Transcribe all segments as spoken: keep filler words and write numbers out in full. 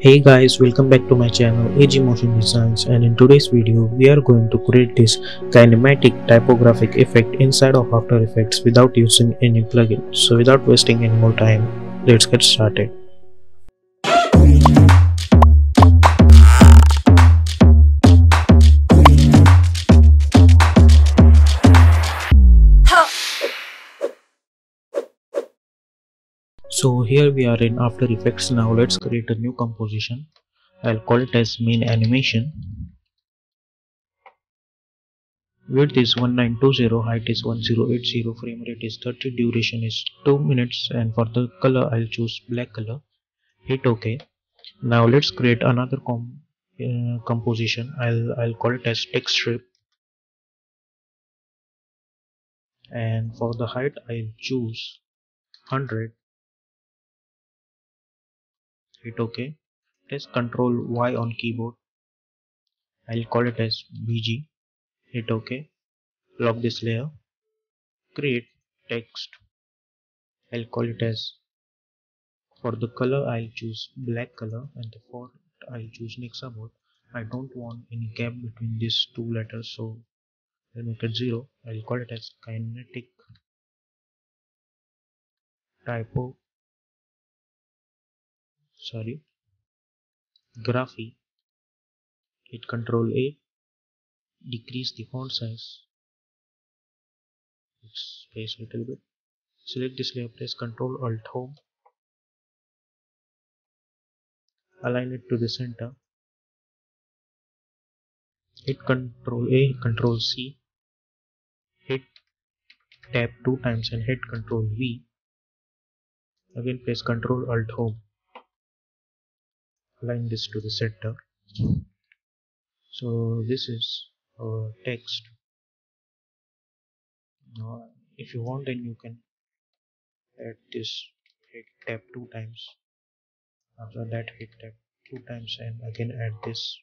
Hey guys, welcome back to my channel A G Motion Designs, and in today's video we are going to create this kinematic typographic effect inside of After Effects without using any plugin. So without wasting any more time, let's get started. So here we are in After Effects. Now let's create a new composition. I'll call it as main animation. Width is one nine two zero, height is ten eighty, frame rate is thirty, duration is two minutes, and for the color I'll choose black color. Hit OK. Now let's create another com uh, composition. I'll, I'll call it as text strip, and for the height I'll choose one hundred. Hit OK. Press Ctrl Y on keyboard. I'll call it as B G. Hit OK. Lock this layer. Create text. I'll call it as, for the color I'll choose black color, and the font I'll choose Nexa Bold. I don't want any gap between these two letters, so I'll make it zero. I'll call it as kinetic typo. Sorry, graphy. Hit Control A, decrease the font size. Let's space a little bit. Select this layer, press Control Alt Home. Align it to the center. Hit Control A, Control C. Hit Tab two times and hit Control V. Again, press Control Alt Home. Align this to the center. So this is our text. Now if you want, then you can add this. Hit Tab two times. After that, hit Tab two times and again add this.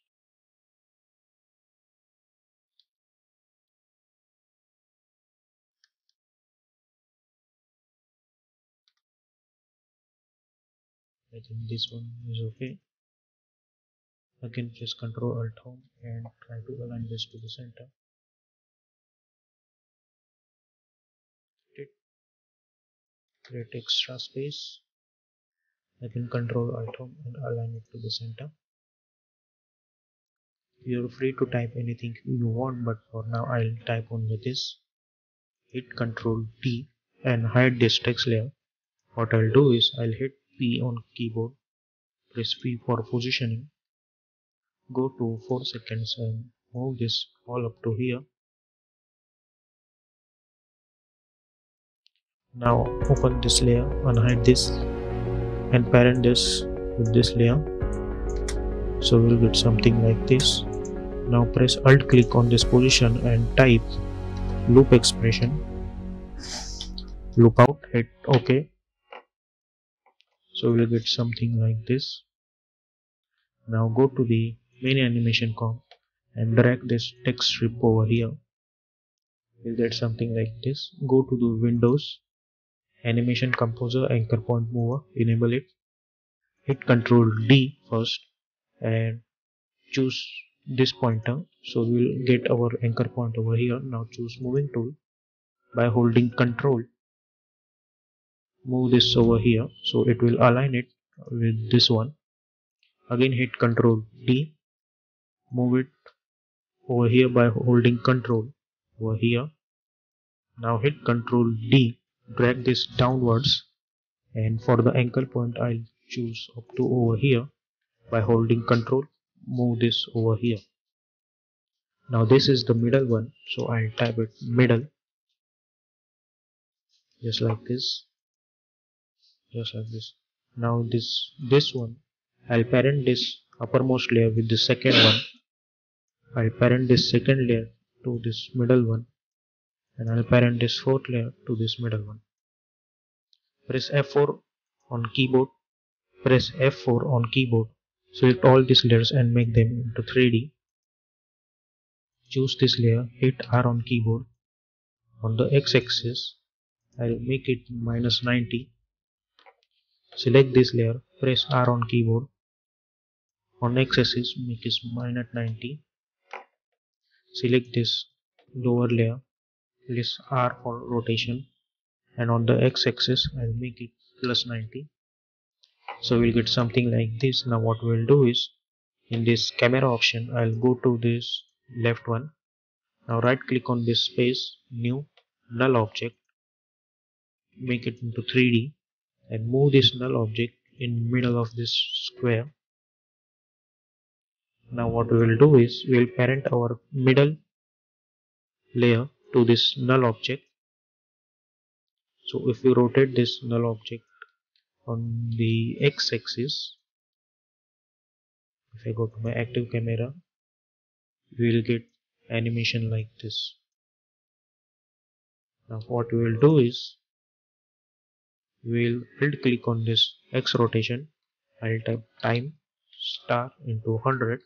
I think this one is okay. Again, press Ctrl Alt Home and try to align this to the center. Create extra space. Again, Ctrl Alt Home and align it to the center. You're free to type anything you want, but for now I'll type only this. Hit Ctrl T and hide this text layer. What I'll do is I'll hit P on keyboard. Press P for positioning. Go to four seconds and move this all up to here. Now open this layer, unhide this, and parent this with this layer. So we'll get something like this. Now press Alt click on this position and type loop expression. Loop out, hit OK. So we'll get something like this. Now go to the main animation comp and drag this text strip over here. We'll get something like this. Go to the Windows, Animation Composer, Anchor Point Mover, enable it. Hit Ctrl D first and choose this pointer. So we'll get our anchor point over here. Now choose moving tool by holding Ctrl. Move this over here, so it will align it with this one. Again, hit Ctrl D. Move it over here by holding Ctrl over here. Now hit Ctrl D. Drag this downwards, and for the anchor point I'll choose up to over here by holding Ctrl. Move this over here. Now this is the middle one, so I'll type it middle, just like this. Just like this. Now this this one, I'll parent this uppermost layer with the second one. I'll parent this second layer to this middle one, and I'll parent this fourth layer to this middle one. Press F four on keyboard. Press F four on keyboard. Select all these layers and make them into three D. Choose this layer. Hit R on keyboard. On the X-axis, I'll make it minus ninety. Select this layer. Press R on keyboard. on X axis make is minus ninety. Select this lower layer, press R for rotation, and on the X axis I'll make it plus ninety. So we'll get something like this. Now what we'll do is, in this camera option, I'll go to this left one. Now right click on this space, new, null object, make it into three D, and move this null object in middle of this square. Now what we will do is, we will parent our middle layer to this null object. So if we rotate this null object on the X axis, if I go to my active camera, we will get animation like this. Now what we will do is, we'll right click on this X rotation, I'll type time star into one hundred.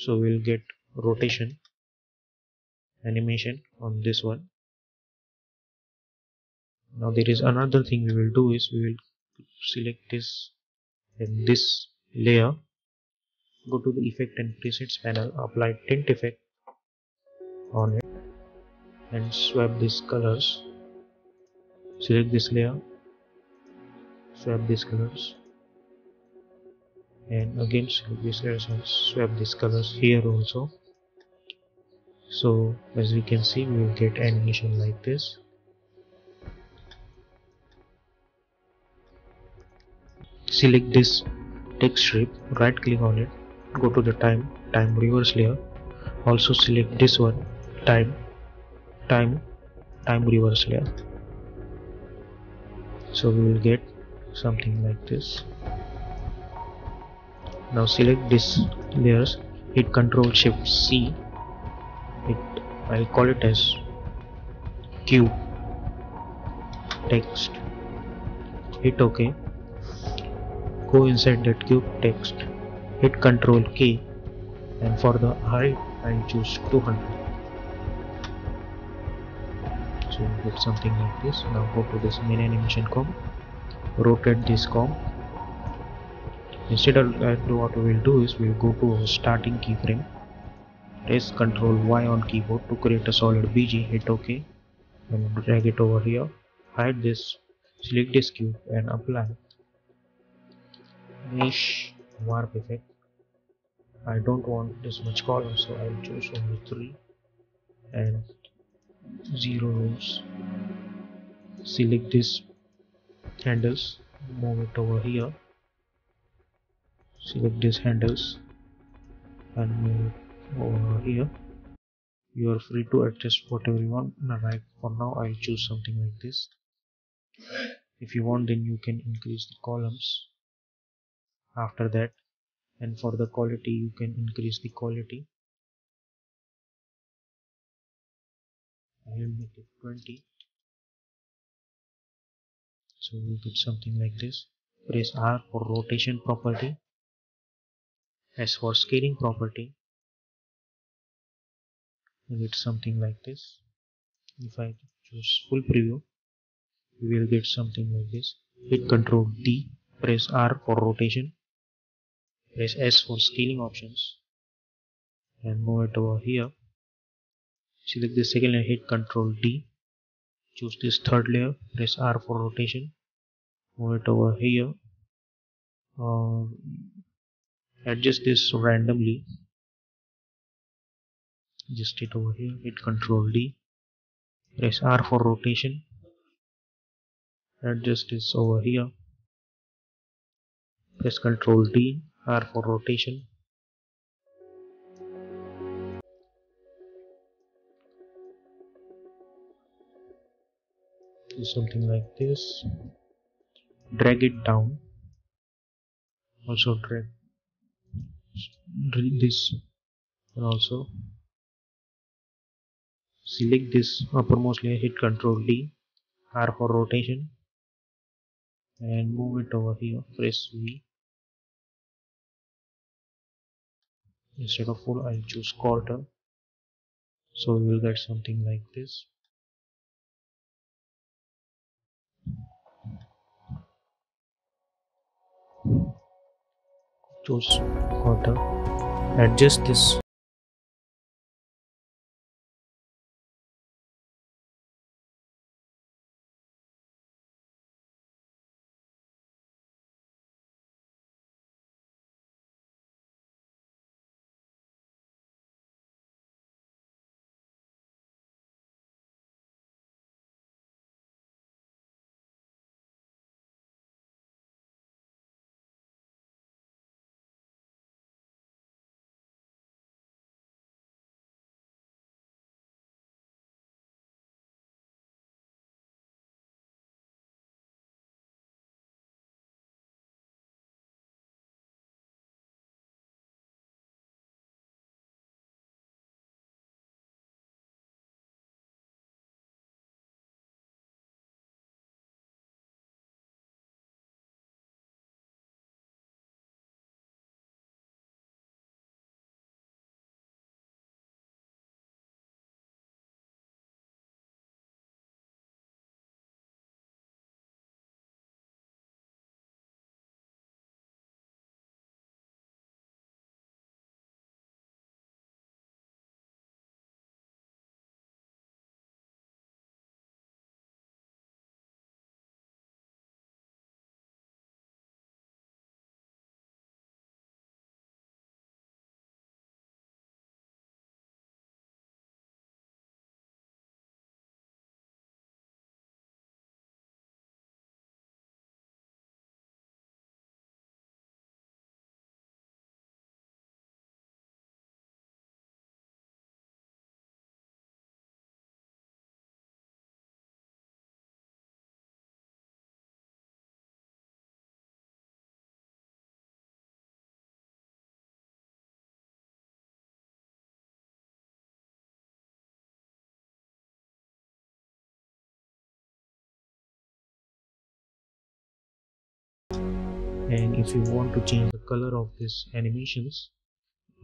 So we'll get rotation animation on this one. Now there is another thing we will do is, we will select this and this layer, go to the effect and presets panel, apply tint effect on it and swap these colors. Select this layer, swap these colors, and again select these layers and swap these colors here also. So as we can see, we will get animation like this. Select this text strip, right click on it, go to the time, time reverse layer, also select this one, time, time, time reverse layer. So we will get something like this. Now select these layers, hit Ctrl Shift C, it, I'll call it as cube text, hit OK, go inside that cube text, hit Ctrl K, and for the height I'll choose two hundred. So we'll get something like this. Now go to this main animation comp, rotate this comp. Instead of that, what we will do is, we will go to our starting keyframe, press Ctrl Y on keyboard to create a solid B G, hit OK, and drag it over here, hide this, select this cube and apply mesh warp effect. I don't want this much color, so I'll choose only three and zero rows. Select this handles, move it over here, select these handles and move it over here. You are free to adjust whatever you want. Right, for now I'll choose something like this. If you want, then you can increase the columns after that, and for the quality you can increase the quality. I will make it twenty. So we'll get something like this. Press R for rotation property, S for scaling property, we'll get something like this. If I choose full preview, we will get something like this. Hit Ctrl D, press R for rotation, press S for scaling options, and move it over here. Select the second layer, hit Ctrl D, choose this third layer, press R for rotation, move it over here, uh, adjust this randomly, adjust it over here, hit Ctrl D, press R for rotation, adjust this over here, press Ctrl D, R for rotation. Something like this, drag it down, also drag this, and also select this uppermost layer, hit Ctrl D, R for rotation, and move it over here, press V. Instead of full, I'll choose quarter, so we will get something like this. choose order, adjust this. And if you want to change the color of these animations,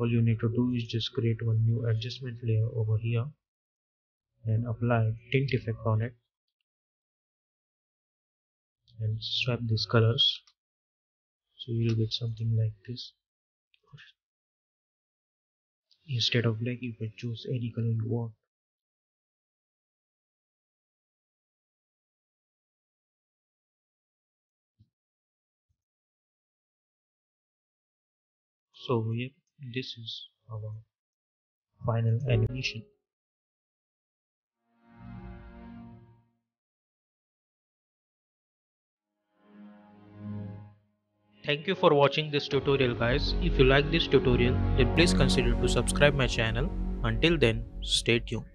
all you need to do is just create one new adjustment layer over here and apply tint effect on it and swap these colors, so you will get something like this. Instead of black, you can choose any color you want. So yeah, this is our final animation. Thank you for watching this tutorial, guys. If you like this tutorial, then please consider to subscribe my channel. Until then, stay tuned.